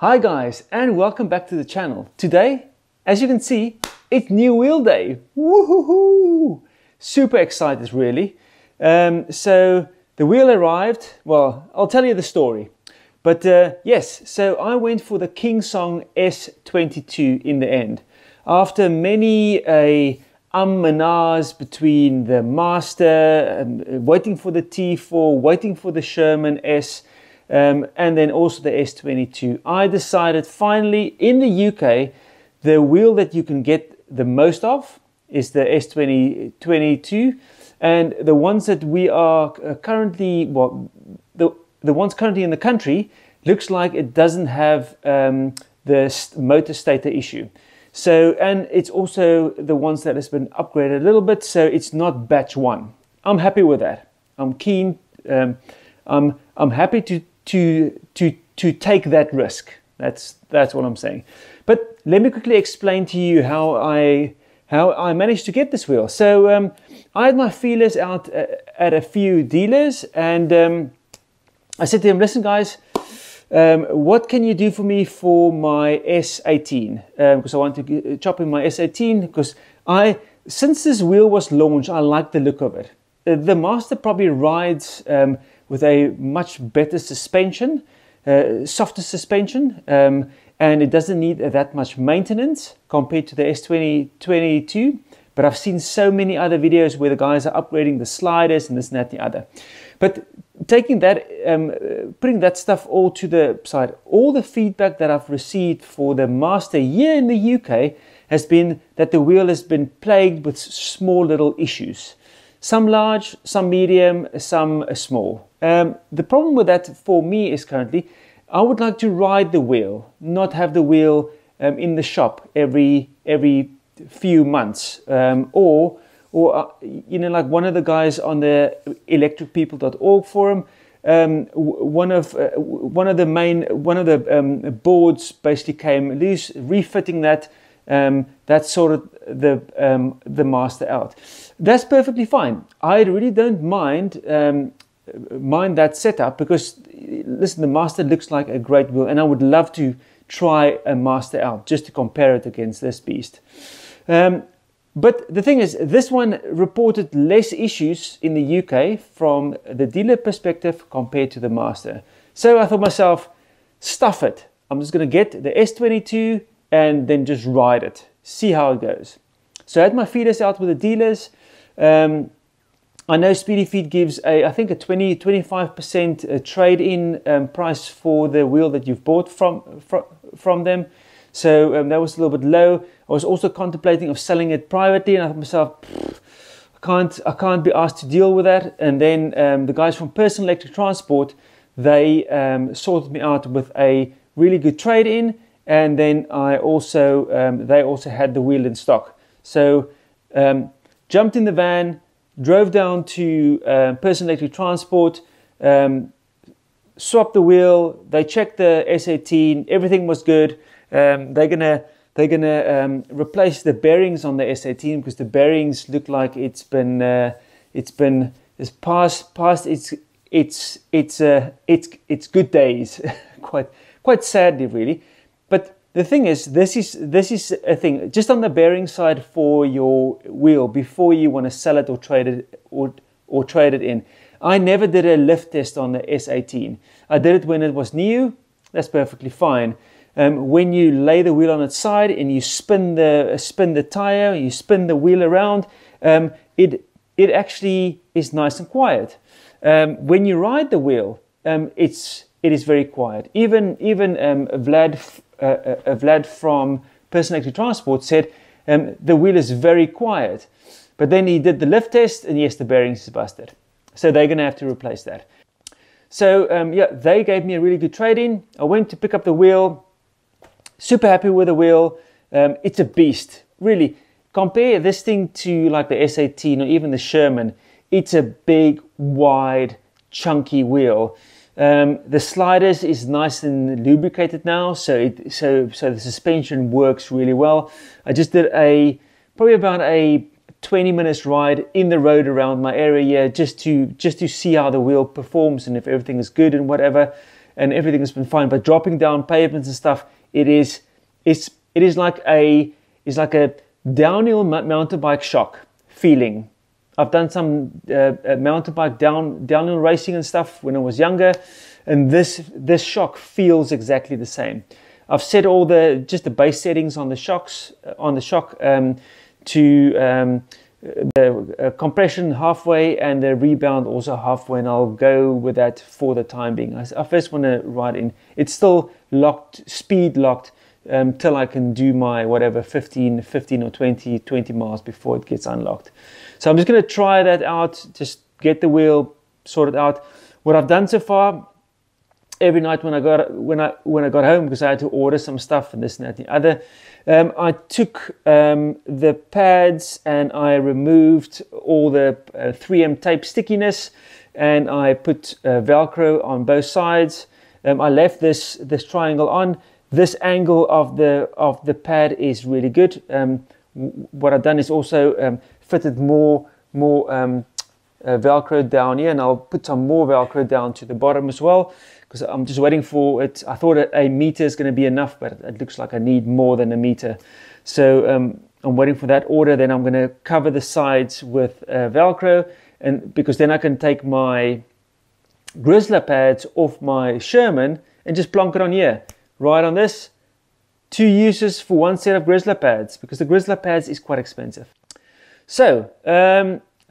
Hi guys, and welcome back to the channel. Today, as you can see, it's new wheel day. Woohoo! Super excited, really. So the wheel arrived. Well, I'll tell you the story. But yes, so I went for the Kingsong S22 in the end. After many and ahs between the Master, waiting for the T4, waiting for the Sherman S, and then also the S22. I decided finally in the UK, the wheel that you can get the most of is the S22, and the ones that we are currently, well, the ones currently in the country, looks like it doesn't have the motor stator issue. So, and it's also the ones that has been upgraded a little bit, so it's not batch one. I'm happy with that. I'm keen. I'm happy to take that risk. That's what I'm saying. But let me quickly explain to you how I managed to get this wheel. So I had my feelers out at a few dealers, and I said to them, "Listen, guys, what can you do for me for my S18? Because I want to chop in my S18 because since this wheel was launched, I like the look of it. The Master probably rides with a much better suspension, softer suspension, and it doesn't need that much maintenance compared to the S22. But I've seen so many other videos where the guys are upgrading the sliders and this and that and the other. But taking that, putting that stuff all to the side, all the feedback that I've received for the Master here in the UK has been that the wheel has been plagued with small little issues. Some large, some medium, some small. The problem with that for me is currently, I would like to ride the wheel, not have the wheel in the shop every few months, or you know, like one of the guys on the electricpeople.org forum, one of the boards basically came loose, refitting that. That sorted the Master out. That's perfectly fine. I really don't mind that setup because, listen, the Master looks like a great wheel, and I would love to try a Master out just to compare it against this beast. But the thing is, this one reported less issues in the UK from the dealer perspective compared to the Master. So I thought myself, stuff it. I'm just going to get the S22 and then just ride it, see how it goes. So I had my feelers out with the dealers. I know Speedy Feet gives I think a 20-25% trade-in price for the wheel that you've bought from them. So that was a little bit low. I was also contemplating of selling it privately, and I thought myself, I can't be asked to deal with that. And then the guys from Personal Electric Transport, they sorted me out with a really good trade-in, and then I also they also had the wheel in stock. So jumped in the van, drove down to Personal Electric Transport, swapped the wheel. They checked the S18. Everything was good. They're gonna replace the bearings on the S18 because the bearings look like it's past its good days, quite sadly, really. But the thing is, this is a thing just on the bearing side for your wheel before you want to sell it or trade it or trade it in. I never did a lift test on the S18. I did it when it was new. That's perfectly fine. When you lay the wheel on its side and you spin the tire, you spin the wheel around, it actually is nice and quiet. When you ride the wheel, it is very quiet. Even Vlad from Personal Electric Transport said the wheel is very quiet. But then he did the lift test, and yes, the bearings is busted. So they're going to have to replace that. So yeah, they gave me a really good trade-in. I went to pick up the wheel. Super happy with the wheel. It's a beast, really. Compare this thing to like the S18 or even the Sherman. It's a big, wide, chunky wheel. The sliders is nice and lubricated now, so the suspension works really well. I just did probably about a 20-minute ride in the road around my area just to see how the wheel performs and if everything is good and whatever. and everything's been fine. But dropping down pavements and stuff, it is like a downhill mountain bike shock feeling. I've done some mountain bike downhill racing and stuff when I was younger, and this shock feels exactly the same. I've set all the base settings on the shocks to the compression halfway and the rebound also halfway, and I'll go with that for the time being. I first want to ride in. It's still locked, speed locked, till I can do my whatever 15 or 20 miles before it gets unlocked. So I'm just going to try that out, just get the wheel sorted out. What I've done so far, every night when I got home, because I had to order some stuff and this and that and the other, I took the pads and I removed all the 3M tape stickiness, and I put Velcro on both sides. I left this triangle on. This angle of the pad is really good. What I've done is also fitted more Velcro down here, and I'll put some more Velcro down to the bottom as well, because I'm just waiting for it. I thought a meter is going to be enough, but it looks like I need more than a meter. So I'm waiting for that order. Then I'm going to cover the sides with Velcro, and because then I can take my Grizzly pads off my Sherman and just plonk it on here. Right on this, two uses for one set of Grizzly pads, because the Grizzly pads is quite expensive. So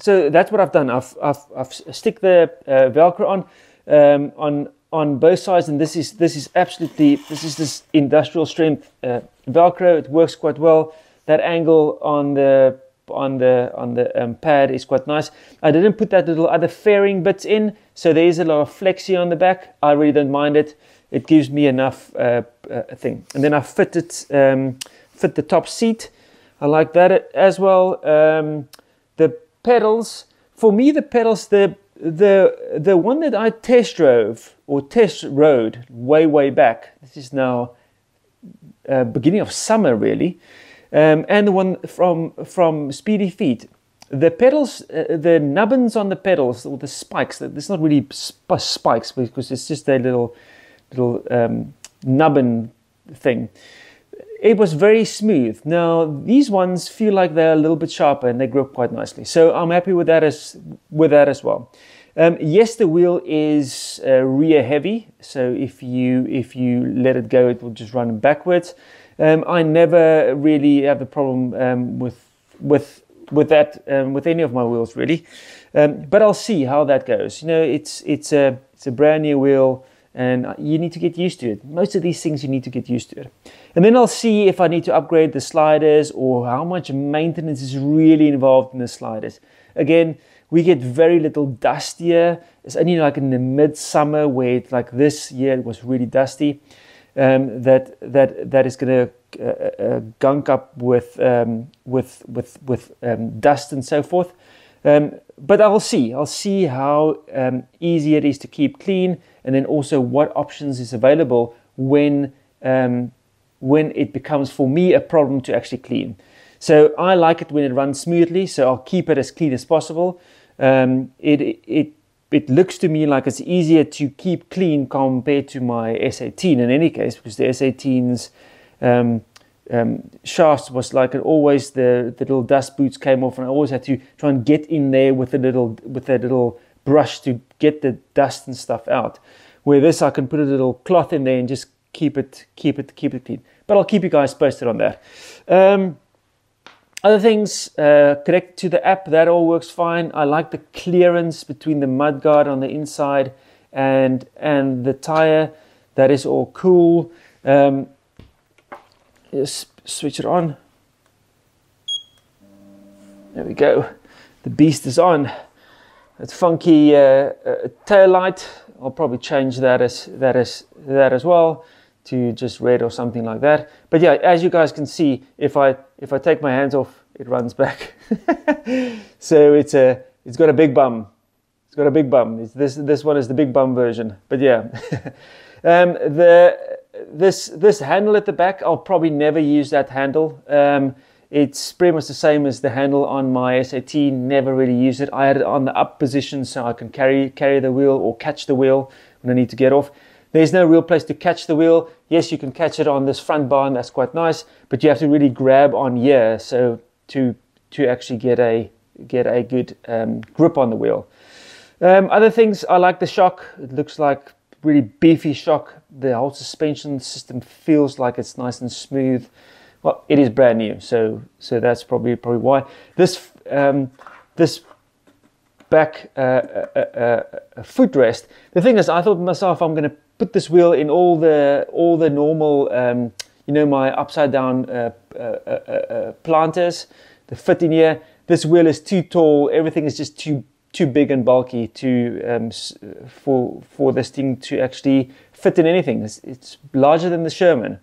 so that's what I've done. I've stick the Velcro on both sides, and this is industrial strength Velcro. It works quite well. That angle on the pad is quite nice. I didn't put that little other fairing bits in, so there is a lot of flexi on the back. I really don't mind it. It gives me enough thing. And then I fit the top seat. I like that as well. The pedals, for me, the one that I test rode way back. This is now beginning of summer, really. And the one from Speedy Feet. The pedals, the nubbins on the pedals, or the spikes. It's not really spikes, because it's just a little nubbin thing. It was very smooth. Now these ones feel like they're a little bit sharper, and they grip quite nicely. So I'm happy with that as well. Yes, the wheel is rear heavy, so if you let it go, it will just run backwards. I never really have a problem with that with any of my wheels, really. But I'll see how that goes. You know, it's a brand new wheel, and you need to get used to it. Most of these things you need to get used to it. And then I'll see if I need to upgrade the sliders, or how much maintenance is really involved in the sliders. Again, we get very little dust here. It's only like in the midsummer where it's like this year it was really dusty. That is going to gunk up with dust and so forth. But I'll see how easy it is to keep clean, and then also what options is available when it becomes for me a problem to actually clean. So I like it when it runs smoothly, so I'll keep it as clean as possible. It looks to me like it's easier to keep clean compared to my S18 in any case, because the S18's shafts was like it always, the little dust boots came off, and I always had to try and get in there with a little brush to get the dust and stuff out. Where this, I can put a little cloth in there and just keep it clean. But I'll keep you guys posted on that. Other things, connected to the app, that all works fine. I like the clearance between the mudguard on the inside and the tire. That is all cool. Just switch it on. There we go. The beast is on. It's funky tail light. I'll probably change that as well to just red or something like that. But yeah, as you guys can see, if I take my hands off, it runs back. So it's got a big bum. It's got a big bum. It's this one is the big bum version. But yeah, this handle at the back, I'll probably never use that handle. It's pretty much the same as the handle on my S18, never really use it. I had it on the up position so I can carry the wheel or catch the wheel when I need to get off. There's no real place to catch the wheel. Yes, you can catch it on this front bar, and that's quite nice, but you have to really grab on here so to actually get a good grip on the wheel. Other things, I like the shock. It looks like really beefy shock. The whole suspension system feels like it's nice and smooth. Well, it is brand new, so that's probably why. This this back footrest. The thing is, I thought to myself, I'm going to put this wheel in all the normal, you know, my upside down planters. The fit in here. This wheel is too tall. Everything is just too big and bulky to for this thing to actually fit in anything. It's larger than the Sherman.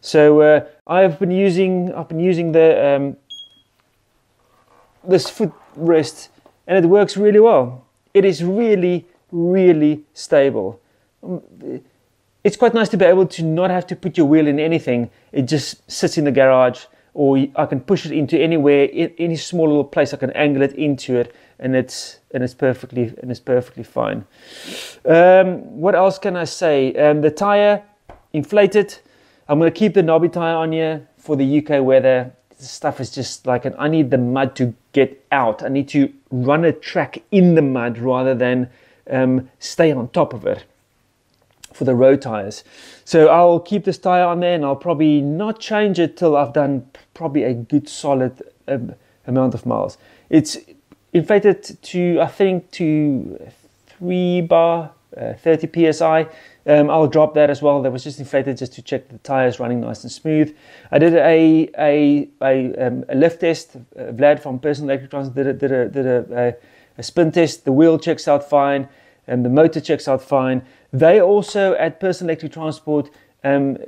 So I've been using the this footrest, and it works really well. It is really stable. It's quite nice to be able to not have to put your wheel in anything. It just sits in the garage, or I can push it into anywhere, any small little place. I can angle it into it, and it's perfectly fine. What else can I say? The tire inflated. I'm going to keep the knobby tire on here for the UK weather. This stuff is just like, I need the mud to get out. I need to run a track in the mud rather than stay on top of it for the road tires. So I'll keep this tire on there, and I'll probably not change it till I've done probably a good solid amount of miles. It's inflated to, I think, to 3 bar, 30 psi. I'll drop that as well. That was just inflated just to check the tires running nice and smooth. I did a lift test. Vlad from Personal Electric Transport did a spin test. The wheel checks out fine, and the motor checks out fine. They also at Personal Electric Transport done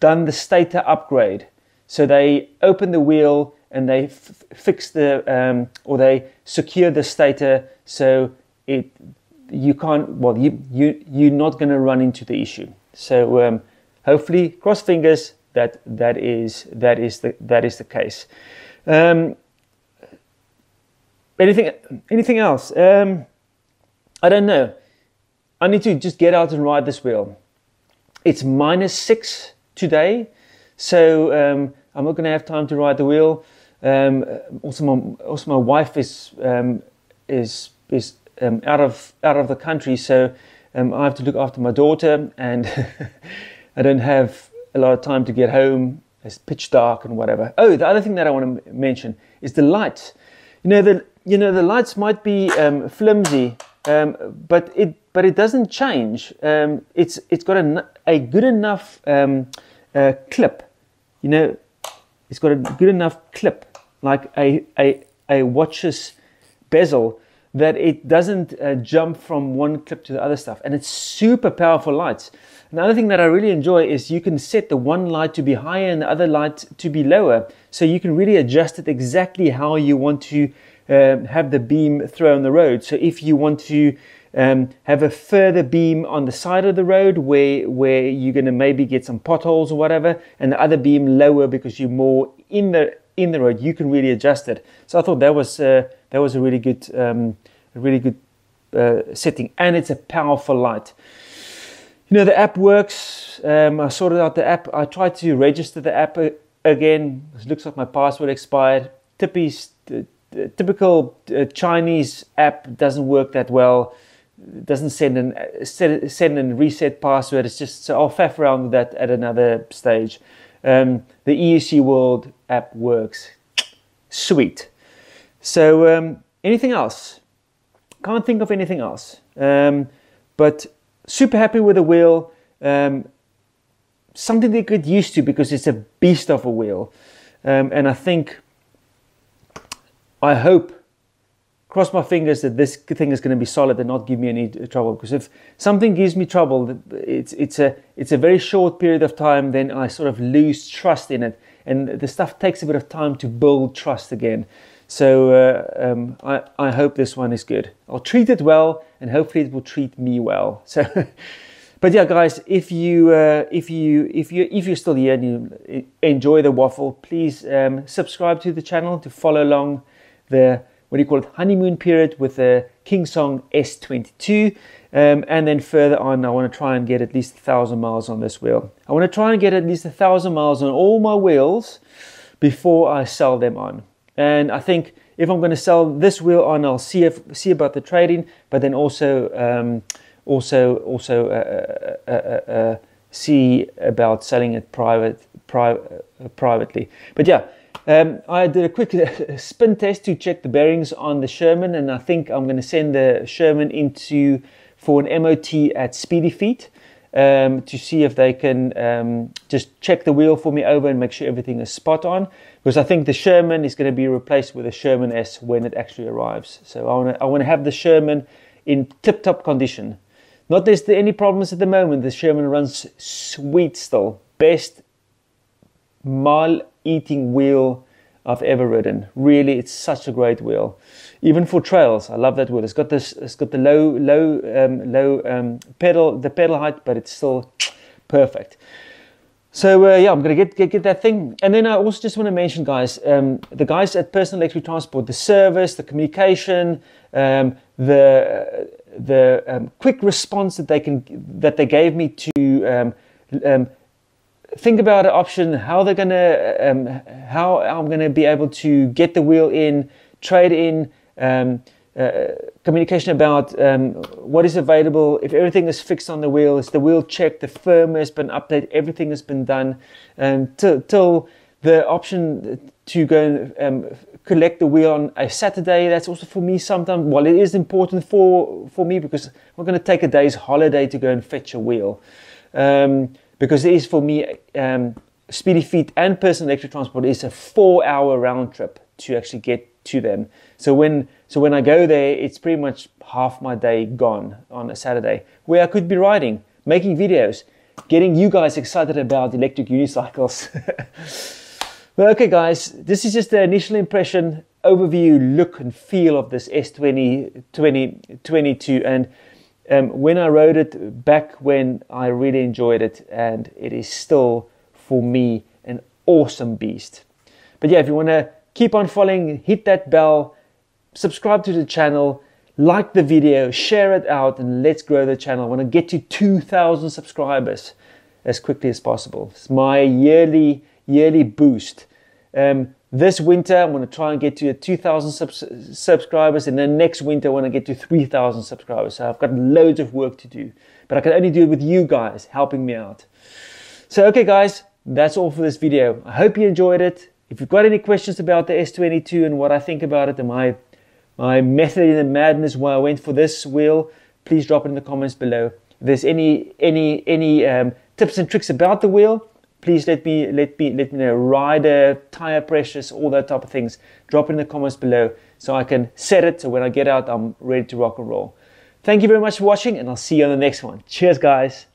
the stator upgrade. So they open the wheel and they fix the or they secure the stator, so it. You can't, well, you're not going to run into the issue. So hopefully, cross fingers, that is the case. Anything else? I don't know. I need to just get out and ride this wheel. It's -6 today, so I'm not going to have time to ride the wheel. Also my wife is out of the country, so I have to look after my daughter, and I don't have a lot of time to get home. It's pitch dark and whatever. Oh, the other thing that I want to mention is the lights. You know the lights might be flimsy, but it doesn't change. It's got a good enough clip. You know, it's got a good enough clip, like a watch's bezel, that it doesn't jump from one clip to the other stuff. And it's super powerful lights. Another thing that I really enjoy is you can set the one light to be higher and the other light to be lower. So you can really adjust it exactly how you want to have the beam throw on the road. So if you want to have a further beam on the side of the road where you're going to maybe get some potholes or whatever, and the other beam lower because you're more in the road, you can really adjust it. So I thought that was a really good setting, and it's a powerful light. You know, the app works. I sorted out the app. I tried to register the app again. It looks like my password expired. Typical Chinese app, doesn't work that well. It doesn't send and reset password. It's just, so I'll faff around with that at another stage. The EUC World app works. Sweet. So anything else? Can't think of anything else. But super happy with the wheel. Something they get used to, because it's a beast of a wheel. And I think, I hope, cross my fingers, that this thing is going to be solid and not give me any trouble. Because if something gives me trouble, it's a very short period of time, then I sort of lose trust in it. And the stuff takes a bit of time to build trust again. So I hope this one is good. I'll treat it well, and hopefully it will treat me well. So, but yeah, guys, if you're still here and you enjoy the waffle, please subscribe to the channel to follow along the what do you call it, honeymoon period with the Kingsong S22. And then further on, I want to try and get at least 1,000 miles on this wheel. I want to try and get at least 1,000 miles on all my wheels before I sell them on. And I think if I'm going to sell this wheel on, I'll see about the trading, but then also see about selling it privately. But yeah, I did a quick spin test to check the bearings on the Sherman, and I think I'm going to send the Sherman into for an MOT at Speedy Feet to see if they can just check the wheel for me over and make sure everything is spot on, because I think the Sherman is going to be replaced with a Sherman S when it actually arrives. So I want to have the Sherman in tip-top condition. Not there's any problems at the moment. The Sherman runs sweet still. Best mile-eating wheel I've ever ridden. Really, it's such a great wheel, even for trails. I love that wheel. It's got this. It's got the pedal height, but it's still perfect. So yeah, I'm gonna get that thing. And then I also just want to mention, guys, the guys at Personal Electric Transport, the service, the communication, the quick response that they gave me to think about an option, how they're gonna, how I'm gonna be able to get the wheel in, trade in, communication about what is available, if everything is fixed on the wheel, is the wheel checked, the firmware has been updated, everything has been done, and till the option to go collect the wheel on a Saturday. That's also for me sometimes, well, it is important for me, because I'm not going to take a day's holiday to go and fetch a wheel, because it is for me, Speedy Feet and Personal Electric Transport is a 4-hour round trip to actually get to them. So when I go there, it's pretty much half my day gone on a Saturday, where I could be riding, making videos, getting you guys excited about electric unicycles. Well, okay guys, this is just the initial impression, overview, look and feel of this S22, and when I rode it back when, I really enjoyed it, and it is still for me an awesome beast. But yeah, if you want to keep on following, hit that bell, subscribe to the channel, like the video, share it out, and let's grow the channel. I want to get to 2,000 subscribers as quickly as possible. It's my yearly boost. This winter, I want to try and get to 2,000 subscribers, and then next winter, I want to get to 3,000 subscribers. So I've got loads of work to do, but I can only do it with you guys helping me out. So, okay guys, that's all for this video. I hope you enjoyed it. If you've got any questions about the S22 and what I think about it and my method in the madness why I went for this wheel, please drop it in the comments below. If there's any tips and tricks about the wheel, please let me know. Rider, tire pressures, all that type of things. Drop it in the comments below so I can set it so when I get out, I'm ready to rock and roll. Thank you very much for watching, and I'll see you on the next one. Cheers, guys.